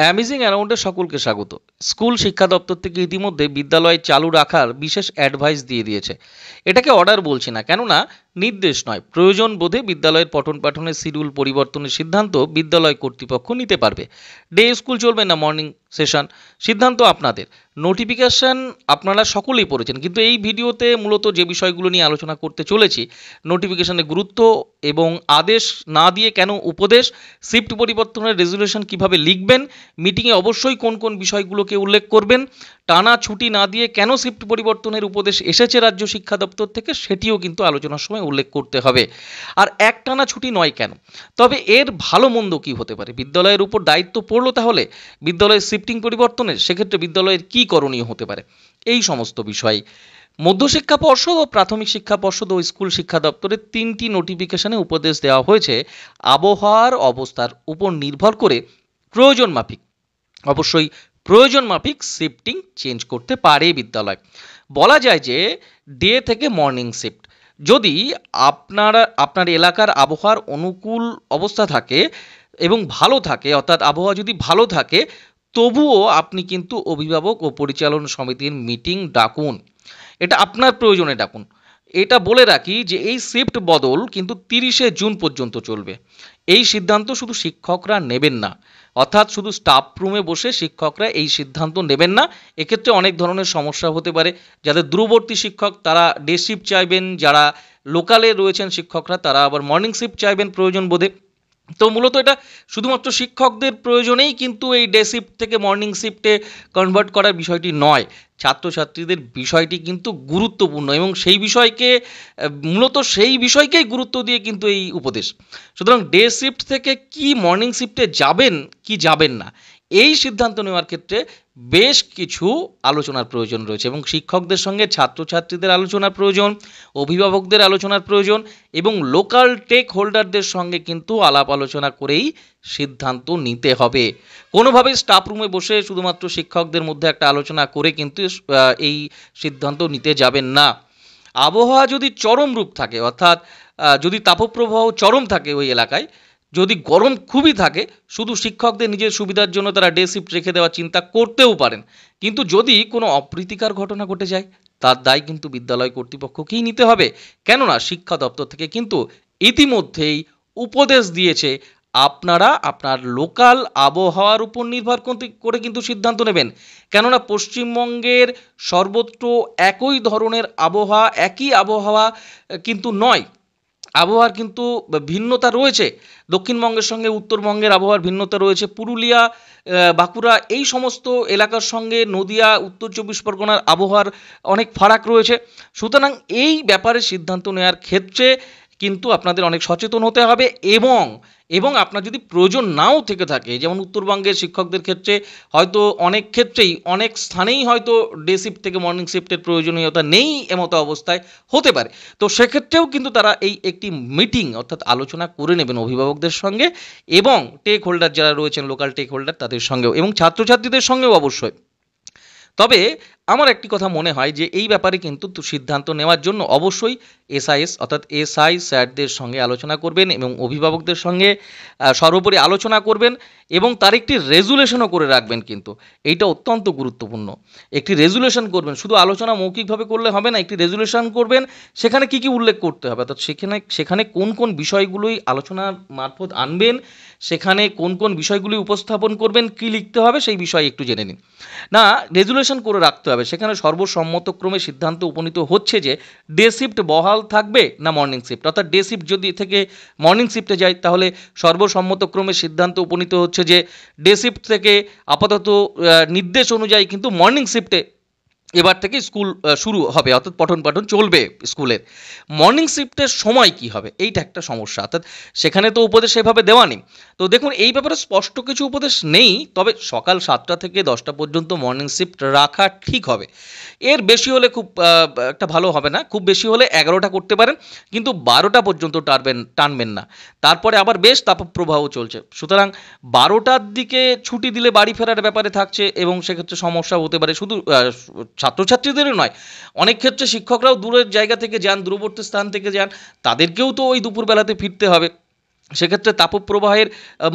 Amazing অ্যারাউন্ডে সকলকে স্বাগত। School শিক্ষা দপ্তর থেকে ইতিমধ্যে বিদ্যালয় চালু রাখার বিশেষ অ্যাডভাইস দিয়ে দিয়েছে। এটাকে অর্ডার বলছি না, কেননা নির্দেশ নয়, প্রয়োজন বোধে বিদ্যালয়ের পঠন পাঠনের শিডিউল পরিবর্তনের সিদ্ধান্ত বিদ্যালয় কর্তৃপক্ষ নিতে পারবে। ডে স্কুল চলবে না মর্নিং সেশন, সিদ্ধান্ত আপনাদের। নোটিফিকেশান আপনারা সকলেই পড়েছেন, কিন্তু এই ভিডিওতে মূলত যে বিষয়গুলো নিয়ে আলোচনা করতে চলেছি, নোটিফিকেশানের গুরুত্ব এবং আদেশ না দিয়ে কেন উপদেশ, শিফট পরিবর্তনের রেজুলেশন কিভাবে লিখবেন, মিটিংয়ে অবশ্যই কোন কোন বিষয়গুলোকে উল্লেখ করবেন, টানা ছুটি না দিয়ে কেন শিফট পরিবর্তনের উপদেশ এসেছে রাজ্য শিক্ষা দপ্তর থেকে সেটিও কিন্তু আলোচনার সময় উল্লেখ করতে হবে, আর এক টানা ছুটি নয় কেন। তবে এর ভালো মন্দ কী হতে পারে, বিদ্যালয়ের উপর দায়িত্ব পড়লো, তাহলে বিদ্যালয়ের শিফটিং পরিবর্তনের সেক্ষেত্রে বিদ্যালয়ের কী করণীয় হতে পারে, এই সমস্ত বিষয় মধ্যশিক্ষা পর্ষদ ও প্রাথমিক শিক্ষা পর্ষদ ও স্কুল শিক্ষা দপ্তরের 3টি নোটিফিকেশানে উপদেশ দেওয়া হয়েছে। আবহাওয়ার অবস্থার উপর নির্ভর করে প্রয়োজন মাফিক, অবশ্যই প্রয়োজন মাফিক শিফটিং চেঞ্জ করতে পারে বিদ্যালয়। বলা যায় যে ডে থেকে মর্নিং শিফট, যদি আপনার এলাকার আবহাওয়ার অনুকূল অবস্থা থাকে এবং ভালো থাকে, অর্থাৎ আবহাওয়া যদি ভালো থাকে তবুও আপনি কিন্তু অভিভাবক ও পরিচালন সমিতির মিটিং ডাকুন, এটা আপনার প্রয়োজনে ডাকুন। এটা বলে রাখি যে এই শিফট বদল কিন্তু 30শে জুন পর্যন্ত চলবে। এই সিদ্ধান্ত শুধু শিক্ষকরা নেবেন না, অর্থাৎ শুধু স্টাফ রুমে বসে শিক্ষকরা এই সিদ্ধান্ত নেবেন না। এক্ষেত্রে অনেক ধরনের সমস্যা হতে পারে। যাদের দূরবর্তী শিক্ষক তারা ডে শিফট চাইবেন, যারা লোকালে রয়েছেন শিক্ষকরা তারা আবার মর্নিং শিফট চাইবেন প্রয়োজন বোধে। তো মূলত এটা শুধুমাত্র শিক্ষকদের প্রয়োজনেই কিন্তু এই ডে শিফট থেকে মর্নিং শিফটে কনভার্ট করার বিষয়টি নয়, ছাত্রছাত্রীদের বিষয়টি কিন্তু গুরুত্বপূর্ণ এবং সেই বিষয়কেই গুরুত্ব দিয়ে কিন্তু এই উপদেশ। সুতরাং ডে শিফট থেকে কি মর্নিং শিফটে যাবেন কি যাবেন না, এই সিদ্ধান্ত নেওয়ার ক্ষেত্রে বেশ কিছু আলোচনার প্রয়োজন রয়েছে এবং শিক্ষকদের সঙ্গে ছাত্রছাত্রীদের আলোচনার প্রয়োজন, অভিভাবকদের আলোচনার প্রয়োজন এবং লোকাল টেক হোল্ডারদের সঙ্গে কিন্তু আলাপ আলোচনা করেই সিদ্ধান্ত নিতে হবে। কোনোভাবেই স্টাফ রুমে বসে শুধুমাত্র শিক্ষকদের মধ্যে একটা আলোচনা করে কিন্তু এই সিদ্ধান্ত নিতে যাবেন না। আবহাওয়া যদি চরম রূপ থাকে, অর্থাৎ যদি তাপপ্রবাহ চরম থাকে ওই এলাকায়, যদি গরম খুবই থাকে, শুধু শিক্ষকদের নিজের সুবিধার জন্য তারা ডে শিফট রেখে দেওয়ার চিন্তা করতেও পারেন, কিন্তু যদি কোনো অপ্রীতিকর ঘটনা ঘটে যায় তার দায় কিন্তু বিদ্যালয় কর্তৃপক্ষকেই নিতে হবে, কেননা শিক্ষা দপ্তর থেকে কিন্তু ইতিমধ্যেই উপদেশ দিয়েছে আপনারা আপনার লোকাল আবহাওয়ার উপর নির্ভর করে কিন্তু সিদ্ধান্ত নেবেন, কেননা পশ্চিমবঙ্গের সর্বত্র একই ধরনের আবহাওয়া, একই আবহাওয়া কিন্তু নয়, আবহাওয়ার কিন্তু ভিন্নতা রয়েছে। দক্ষিণবঙ্গের সঙ্গে উত্তরবঙ্গের আবহাওয়ার ভিন্নতা রয়েছে, পুরুলিয়া, বাঁকুড়া এই সমস্ত এলাকার সঙ্গে নদিয়া, উত্তর চব্বিশ পরগনার আবহাওয়ার অনেক ফারাক রয়েছে। সুতরাং এই ব্যাপারে সিদ্ধান্ত নেওয়ার ক্ষেত্রে কিন্তু আপনাদের অনেক সচেতন হতে হবে এবং আপনার যদি প্রয়োজন নাও থেকে থাকে, যেমন উত্তরবঙ্গের শিক্ষকদের ক্ষেত্রে হয়তো অনেক ক্ষেত্রেই অনেক স্থানেই হয়তো ডে শিফট থেকে মর্নিং শিফটের প্রয়োজনীয়তা নেই, এমতো অবস্থায় হতে পারে, তো সেক্ষেত্রেও কিন্তু তারা এই একটি মিটিং অর্থাৎ আলোচনা করে নেবেন অভিভাবকদের সঙ্গে এবং টেক হোল্ডার যারা রয়েছেন লোকাল টেক হোল্ডার তাদের সঙ্গেও এবং ছাত্রছাত্রীদের সঙ্গেও অবশ্যই। তবে আমার একটি কথা মনে হয় যে এই ব্যাপারে কিন্তু সিদ্ধান্ত নেওয়ার জন্য অবশ্যই এসআইএস অর্থাৎ এসআই স্যারদের সঙ্গে আলোচনা করবেন এবং অভিভাবকদের সঙ্গে সর্বোপরি আলোচনা করবেন এবং তার একটি রেজুলেশনও করে রাখবেন, কিন্তু এইটা অত্যন্ত গুরুত্বপূর্ণ। একটি রেজুলেশন করবেন, শুধু আলোচনা মৌখিকভাবে করলে হবে না, একটি রেজুলেশন করবেন সেখানে কি কি উল্লেখ করতে হবে, অর্থাৎ সেখানে কোন কোন বিষয়গুলোই আলোচনার মারফত আনবেন, সেখানে কোন কোন বিষয়গুলি উপস্থাপন করবেন, কি লিখতে হবে সেই বিষয়ে একটু জেনে নিন। না, রেজুলেশন করে রাখতে হবে, সেখানে সর্বসম্মতক্রমে সিদ্ধান্ত উপনীত হচ্ছে যে ডে শিফট বহাল থাকবে না মর্নিং শিফট, অর্থাৎ ডে শিফট যদি থেকে মর্নিং শিফটে যায় তাহলে সর্বসম্মতক্রমে সিদ্ধান্ত উপনীত হচ্ছে যে ডে শিফট থেকে আপাতত নির্দেশ অনুযায়ী কিন্তু মর্নিং শিফটে এবার থেকে স্কুল শুরু হবে, অর্থাৎ পঠন পাঠন চলবে স্কুলের। মর্নিং শিফটের সময় কি হবে এইটা একটা সমস্যা, অর্থাৎ সেখানে তো উপদেশ সেভাবে দেওয়া নেই। তো দেখুন এই ব্যাপারে স্পষ্ট কিছু উপদেশ নেই, তবে সকাল 7টা থেকে 10টা পর্যন্ত মর্নিং শিফট রাখা ঠিক হবে। এর বেশি হলে খুব একটা ভালো হবে না, খুব বেশি হলে 11টা করতে পারেন, কিন্তু 12টা পর্যন্ত টানবেন না, তারপরে আবার বেশ তাপপ্রবাহ চলছে, সুতরাং 12টার দিকে ছুটি দিলে বাড়ি ফেরার ব্যাপারে থাকছে এবং সেক্ষেত্রে সমস্যা হতে পারে। শুধু ছাত্রছাত্রীদেরও নয়, অনেক ক্ষেত্রে শিক্ষকরাও দূরের জায়গা থেকে যান, দূরবর্তী স্থান থেকে যান, তাদেরকেও তো ওই দুপুরবেলাতে ফিরতে হবে, সেক্ষেত্রে তাপপ্রবাহের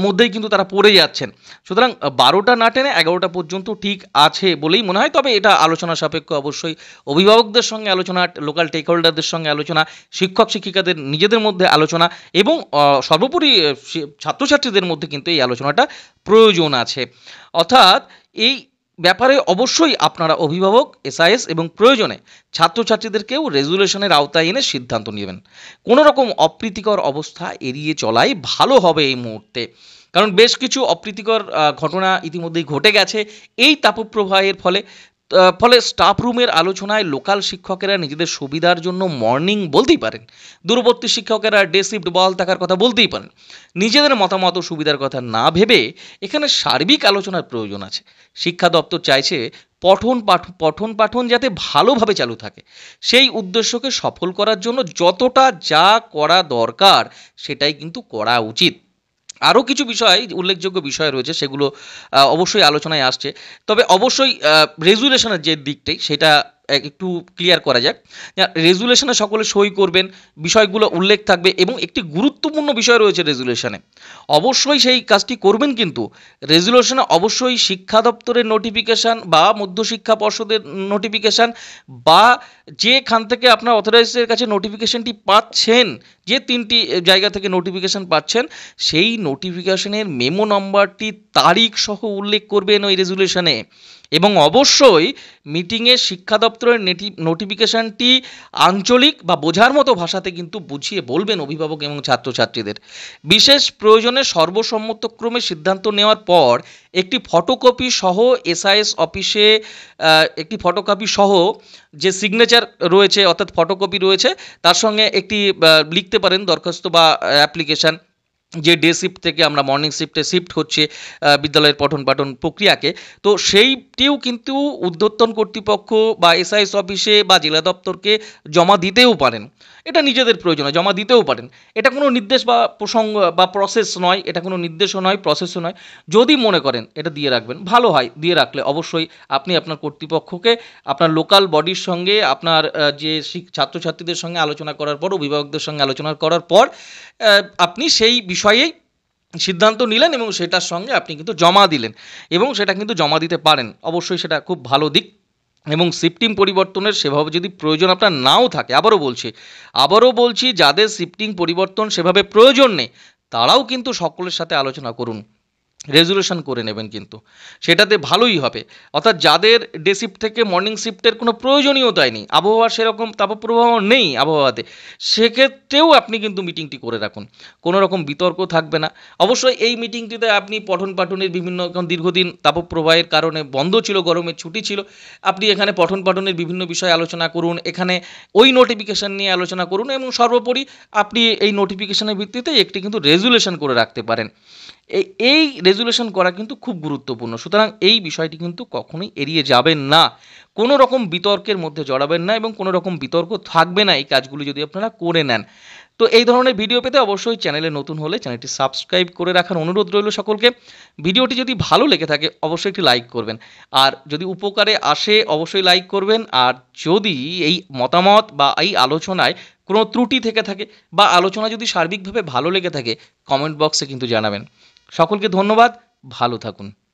মধ্যেই কিন্তু তারা পড়ে যাচ্ছেন। সুতরাং 12টা না টেনে 11টা পর্যন্ত ঠিক আছে বলেই মনে হয়। তবে এটা আলোচনা সাপেক্ষ, অবশ্যই অভিভাবকদের সঙ্গে আলোচনা, লোকাল টেক হোল্ডারদের সঙ্গে আলোচনা, শিক্ষক শিক্ষিকাদের নিজেদের মধ্যে আলোচনা এবং সর্বোপরি ছাত্রছাত্রীদের মধ্যে কিন্তু এই আলোচনাটা প্রয়োজন আছে। অর্থাৎ এই ব্যাপারে অবশ্যই আপনারা অভিভাবক, এসআইএস এবং প্রয়োজনে ছাত্রছাত্রীদেরকেও রেজুলেশনের আওতায় এনে সিদ্ধান্ত নেবেন। কোনো রকম অপ্রীতিকর অবস্থা এড়িয়ে চলাই ভালো হবে এই মুহূর্তে, কারণ বেশ কিছু অপ্রীতিকর ঘটনা ইতিমধ্যেই ঘটে গেছে এই তাপপ্রবাহের ফলে। স্টাফ রুমের আলোচনায় লোকাল শিক্ষকেরা নিজেদের সুবিধার জন্য মর্নিং বলতেই পারেন, দূরবর্তী শিক্ষকেরা ডে শিফট বহাল থাকার কথা বলতেই পারেন। নিজেদের মতামত ও সুবিধার কথা না ভেবে এখানে সার্বিক আলোচনার প্রয়োজন আছে। শিক্ষা দপ্তর চাইছে পঠন পাঠন যাতে ভালোভাবে চালু থাকে, সেই উদ্দেশ্যকে সফল করার জন্য যতটা যা করা দরকার সেটাই কিন্তু করা উচিত। আরও কিছু বিষয়, উল্লেখযোগ্য বিষয় রয়েছে, সেগুলো অবশ্যই আলোচনায় আসছে। তবে অবশ্যই রেজুলেশনের যে দিকটাই সেটা একটু ক্লিয়ার করা যাক। রেজুলেশনে সকলে সই করবেন, বিষয়গুলো উল্লেখ থাকবে এবং একটি গুরুত্বপূর্ণ বিষয় রয়েছে রেজুলেশনে, অবশ্যই সেই কাজটি করবেন। কিন্তু রেজুলেশনে অবশ্যই শিক্ষা দপ্তরের নোটিফিকেশান বা মধ্যশিক্ষা পর্ষদের নোটিফিকেশান বা যেখান থেকে আপনার অথরাইজের কাছে নোটিফিকেশানটি পাচ্ছেন, যে 3টি জায়গা থেকে নোটিফিকেশান পাচ্ছেন, সেই নোটিফিকেশানের মেমো নম্বরটি তারিখ সহ উল্লেখ করবেন ওই রেজুলেশনে। এবং অবশ্যই মিটিংয়ে শিক্ষা দপ্তরের নোটিফিকেশানটি আঞ্চলিক বা বোঝার মতো ভাষাতে কিন্তু বুঝিয়ে বলবেন অভিভাবক এবং ছাত্রছাত্রীদের। বিশেষ প্রয়োজনে সর্বসম্মতক্রমে সিদ্ধান্ত নেওয়ার পর একটি ফটোকপি সহ এসআইএস অফিসে যে সিগনেচার রয়েছে, অর্থাৎ ফটোকপি রয়েছে, তার সঙ্গে একটি লিখতে পারেন দরখাস্ত বা অ্যাপ্লিকেশান, যে ডে শিফট থেকে আমরা মর্নিং শিফটে শিফট হচ্ছে বিদ্যালয়ের পঠন পাঠন প্রক্রিয়াকে। তো সেইটিও কিন্তু উদ্যোক্তন কর্তৃপক্ষ বা এসআইএস অফিসে বা জেলা দপ্তরকে জমা দিতেও পারেন, এটা নিজেদের প্রয়োজনে জমা দিতেও পারেন। এটা কোনো নির্দেশ বা প্রসঙ্গ বা প্রসেস নয়, এটা কোনো নির্দেশও নয়, প্রসেসও নয়। যদি মনে করেন এটা দিয়ে রাখবেন, ভালো হয়। দিয়ে রাখলে অবশ্যই আপনি আপনার কর্তৃপক্ষকে, আপনার লোকাল বডির সঙ্গে, আপনার যে ছাত্রছাত্রীদের সঙ্গে আলোচনা করার পর, অভিভাবকদের সঙ্গে আলোচনা করার পর আপনি সেই বিষয়েই সিদ্ধান্ত নিলেন এবং সেটার সঙ্গে আপনি কিন্তু জমা দিলেন এবং সেটা কিন্তু জমা দিতে পারেন। অবশ্যই সেটা খুব ভালো দিক। এবং শিফটিং পরিবর্তনের সেভাবে যদি প্রয়োজন আপনার নাও থাকে, আবারও বলছি যাদের শিফটিং পরিবর্তন সেভাবে প্রয়োজন নেই তারাও কিন্তু সকলের সাথে আলোচনা করুন, রেজুলেশন করে নেবেন, কিন্তু সেটাতে ভালোই হবে। অর্থাৎ যাদের ডে শিফট থেকে মর্নিং শিফটের কোনো প্রয়োজনীয়তাই নেই, আবহাওয়া সেরকম তাপপ্রবাহ নেই আবহাওয়াতে, সেক্ষেত্রেও আপনি কিন্তু মিটিংটি করে রাখুন, কোনো রকম বিতর্ক থাকবে না। অবশ্যই এই মিটিংটিতে আপনি পঠন পাঠনের বিভিন্ন, দীর্ঘদিন তাপপ্রবাহের কারণে বন্ধ ছিল, গরমের ছুটি ছিল, আপনি এখানে পঠন পাঠনের বিভিন্ন বিষয়ে আলোচনা করুন, এখানে ওই নোটিফিকেশান নিয়ে আলোচনা করুন এবং সর্বোপরি আপনি এই নোটিফিকেশানের ভিত্তিতে একটি কিন্তু রেজুলেশন করে রাখতে পারেন। এই রেজুলেশন করা কিন্তু খুব গুরুত্বপূর্ণ। সুতরাং এই বিষয়টি কিন্তু কখনোই এড়িয়ে যাবেন না, কোনো রকম বিতর্কের মধ্যে জড়াবেন না এবং কোনো রকম বিতর্ক থাকবে না এই কাজগুলি যদি আপনারা করে নেন। তো এই ধরনের ভিডিও পেতে অবশ্যই চ্যানেলে নতুন হলে চ্যানেলটি সাবস্ক্রাইব করে রাখার অনুরোধ রইল সকলকে। ভিডিওটি যদি ভালো লেগে থাকে অবশ্যই একটি লাইক করবেন, আর যদি উপকারে আসে অবশ্যই লাইক করবেন। আর যদি এই মতামত বা এই আলোচনায় কোনো ত্রুটি থেকে থাকে বা আলোচনা যদি সার্বিকভাবে ভালো লেগে থাকে, কমেন্ট বক্সে কিন্তু জানাবেন। সকলকে ধন্যবাদ, ভালো থাকুন।